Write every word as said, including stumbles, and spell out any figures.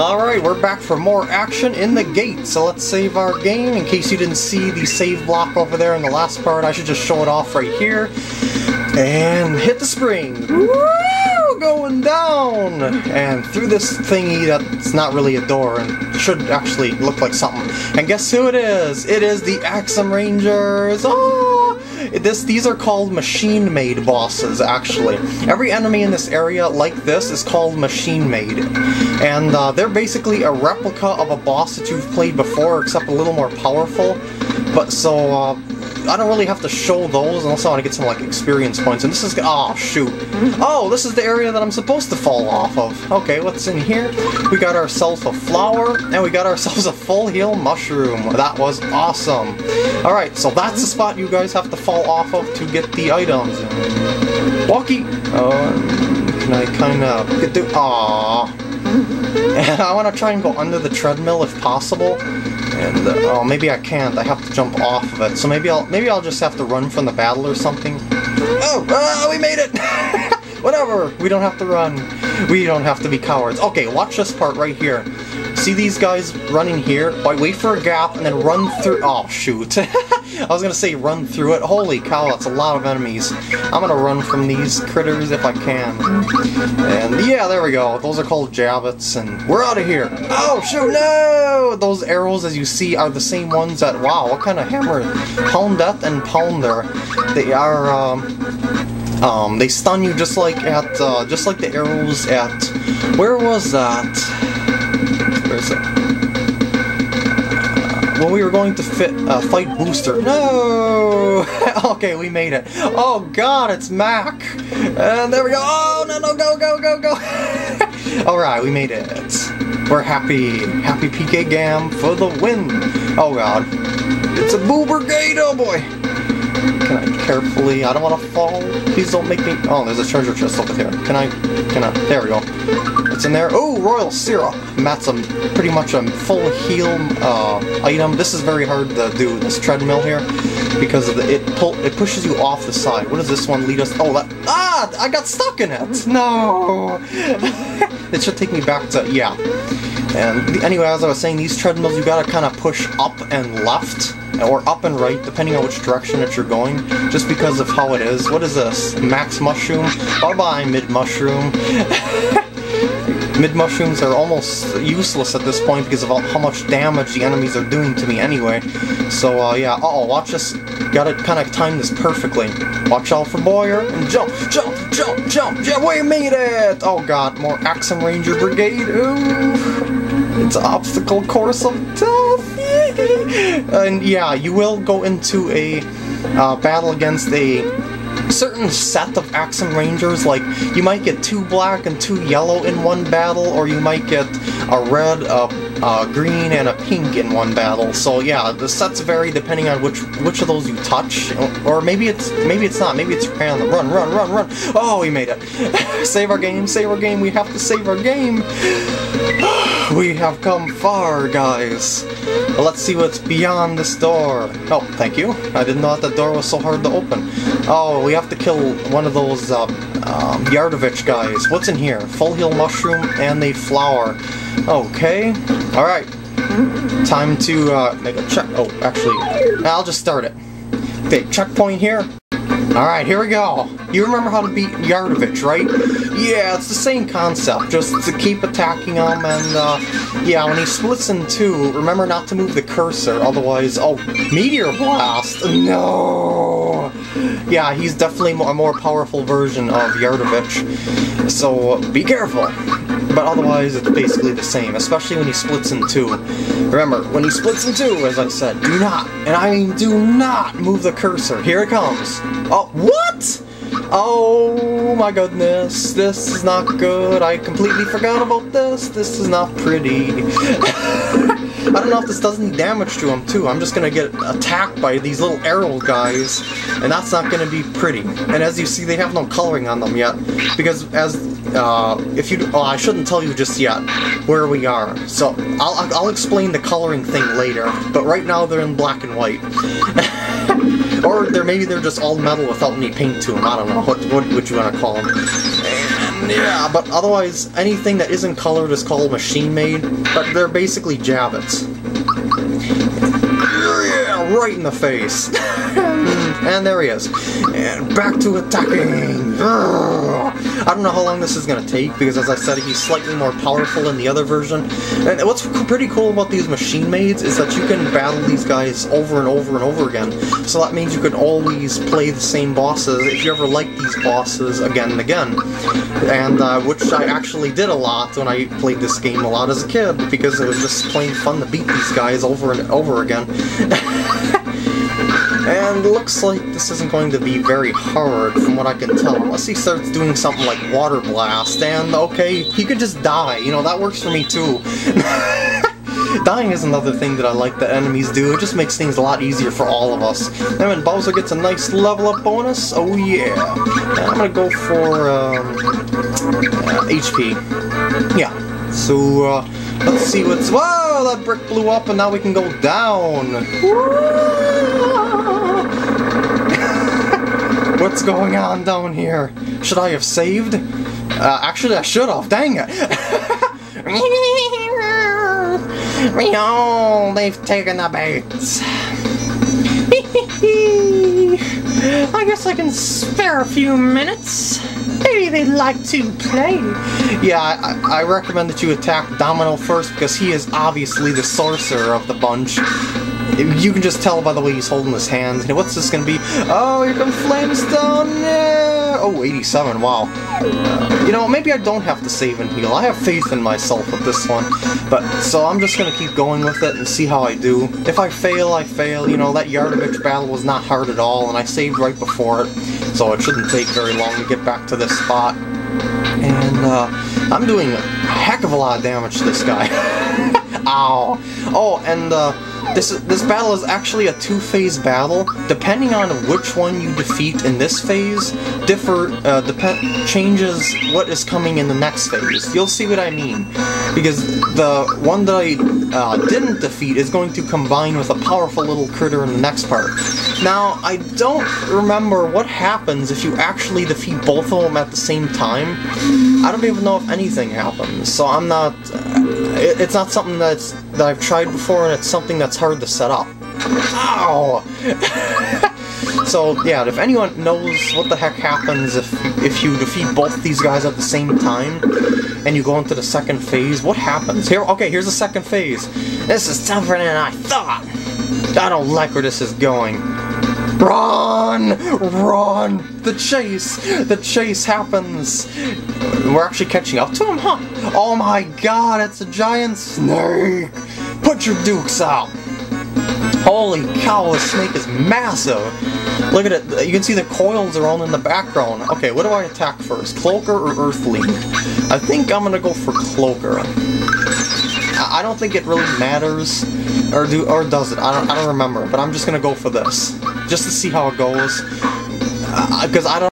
Alright, we're back for more action in the gate, so let's save our game. In case you didn't see the save block over there in the last part, I should just show it off right here. And hit the spring. Woo! Going down! And through this thingy that's not really a door and should actually look like something. And guess who it is? It is the Axem Rangers! Oh! This, these are called machine-made bosses, actually. Every enemy in this area like this is called machine-made. And uh, they're basically a replica of a boss that you've played before, except a little more powerful. But so, uh, I don't really have to show those unless I want to get some, like, experience points. And this is... oh, shoot. Oh, this is the area that I'm supposed to fall off of. Okay, what's in here? We got ourselves a flower, and we got ourselves a full heal mushroom. That was awesome. Alright, so that's the spot you guys have to fall off of to get the items. Walkie! Uh, can I kind of get through? Aww. And I want to try and go under the treadmill if possible. And uh, oh, maybe I can't. I have to jump off of it. So maybe I'll maybe I'll just have to run from the battle or something. Oh, ah, we made it! Whatever. We don't have to run. We don't have to be cowards. Okay, watch this part right here. See these guys running here? Oh, wait for a gap and then run through. Oh, shoot. I was gonna say run through it. Holy cow, that's a lot of enemies. I'm gonna run from these critters if I can. And yeah, there we go. Those are called Jabbits, and we're out of here. Oh, shoot, no! Those arrows, as you see, are the same ones that, wow, what kind of hammer? Poundeth and Pounder. They are, um... Um, they stun you just like at, uh, just like the arrows at, where was that? Where is it? Uh, well, we were going to fit, uh, fight Booster. No! Okay, we made it. Oh god, it's Mac! And there we go! Oh, no, no, go, go, go, go! Alright, we made it. We're happy. Happy PkGam for the win! Oh god. It's a Boo Brigade, oh boy! Can I carefully? I don't want to fall. Please don't make me. Oh, there's a treasure chest over there. Can I? Can I? There we go. What's in there? Oh, royal syrup. That's a pretty much a full heal uh, item. This is very hard to do. This treadmill here, because of the, it pull, it pushes you off the side. What does this one lead us? Oh, that. Ah! I got stuck in it. No. It should take me back to yeah. And anyway, as I was saying, these treadmills you gotta kind of push up and left. Or up and right, depending on which direction that you're going, just because of how it is. What is this? Max mushroom? Bye-bye, mid-mushroom. Mid-mushrooms are almost useless at this point because of how much damage the enemies are doing to me anyway. So, uh, yeah. Uh-oh, watch this. Gotta kind of time this perfectly. Watch out for Boyer, and jump, jump, jump, jump! Yeah, we made it! Oh, god, more Axem Ranger Brigade. Ooh! It's an obstacle course of death! And yeah, you will go into a uh, battle against a certain set of Axem Rangers. Like, you might get two black and two yellow in one battle, or you might get a red, a, a green, and a pink in one battle. So yeah, the sets vary depending on which which of those you touch, or maybe it's maybe it's not. Maybe it's random. Run, run, run, run! Oh, we made it! Save our game, save our game. We have to save our game. We have come far, guys. Let's see what's beyond this door. Oh, thank you. I didn't know that the door was so hard to open. Oh, we have to kill one of those uh, um, Yaridovich guys. What's in here? Full heal mushroom and a flower. Okay. All right. Time to uh, make a check. Oh, actually, I'll just start it. Okay, checkpoint here. Alright, here we go. You remember how to beat Yaridovich, right? Yeah, it's the same concept, just to keep attacking him, and, uh, yeah, when he splits in two, remember not to move the cursor, otherwise, oh, Meteor Blast! No! Yeah, he's definitely a more powerful version of Yaridovich, so uh, be careful. But otherwise, it's basically the same, especially when he splits in two. Remember, when he splits in two, as I said, do not, and I mean do not, move the cursor. Here it comes. Oh, what? Oh my goodness, this is not good. I completely forgot about this. This is not pretty. I don't know if this does any damage to him, too. I'm just going to get attacked by these little arrow guys, and that's not going to be pretty. And as you see, they have no coloring on them yet, because as, uh, if you, oh, I shouldn't tell you just yet where we are. So, I'll, I'll explain the coloring thing later, but right now they're in black and white. Or they're, maybe they're just all metal without any paint to them. I don't know what, what, what you want to call them. Yeah, but otherwise, anything that isn't colored is called machine-made, but they're basically Jabbits. Yeah, right in the face. And there he is. And back to attacking. I don't know how long this is going to take, because as I said, he's slightly more powerful in the other version. And what's pretty cool about these machine maids is that you can battle these guys over and over and over again. So that means you can always play the same bosses, if you ever like these bosses, again and again. And uh, which I actually did a lot when I played this game a lot as a kid, because it was just plain fun to beat these guys over and over again. And looks like this isn't going to be very hard, from what I can tell, unless he starts doing something like Water Blast, and okay, he could just die, you know, that works for me too. Dying is another thing that I like that enemies do, it just makes things a lot easier for all of us. And when Bowser gets a nice level up bonus, oh yeah. I'm gonna go for, um, uh, H P. Yeah. So, uh, let's see what's- whoa, that brick blew up and now we can go down! What's going on down here? Should I have saved? Uh, actually I should have, dang it! Meow, they've taken the baits! I guess I can spare a few minutes. Maybe they'd like to play. Yeah, I, I recommend that you attack Domino first, because he is obviously the sorcerer of the bunch. You can just tell by the way he's holding his hands. Now, what's this gonna be? Oh, here comes Flamestone! Yeah. Oh, eighty-seven, wow. Uh, you know, maybe I don't have to save and heal. I have faith in myself with this one. But, so I'm just gonna keep going with it and see how I do. If I fail, I fail. You know, that Yaridovich battle was not hard at all, and I saved right before it. So it shouldn't take very long to get back to this spot. And, uh, I'm doing a heck of a lot of damage to this guy. Ow. Oh, and, uh... This, this battle is actually a two-phase battle. Depending on which one you defeat in this phase, differ uh, depend changes what is coming in the next phase. You'll see what I mean. Because the one that I uh, didn't defeat is going to combine with a powerful little critter in the next part. Now, I don't remember what happens if you actually defeat both of them at the same time. I don't even know if anything happens, so I'm not... It, it's not something that's, that I've tried before, and it's something that's hard to set up. Ow! So, yeah, if anyone knows what the heck happens if, if you defeat both these guys at the same time, and you go into the second phase, what happens? Here, okay, here's the second phase. This is tougher than I thought. I don't like where this is going. Run! Run! The chase! The chase happens! We're actually catching up to him, huh? Oh my god, it's a giant snake! Put your dukes out! Holy cow, this snake is massive! Look at it, you can see the coils are all in the background. Okay, what do I attack first? Cloaker or Earthling? I think I'm gonna go for Cloaker. I don't think it really matters, or do or does it? I don't, I don't remember, but I'm just gonna go for this, just to see how it goes, because uh, I don't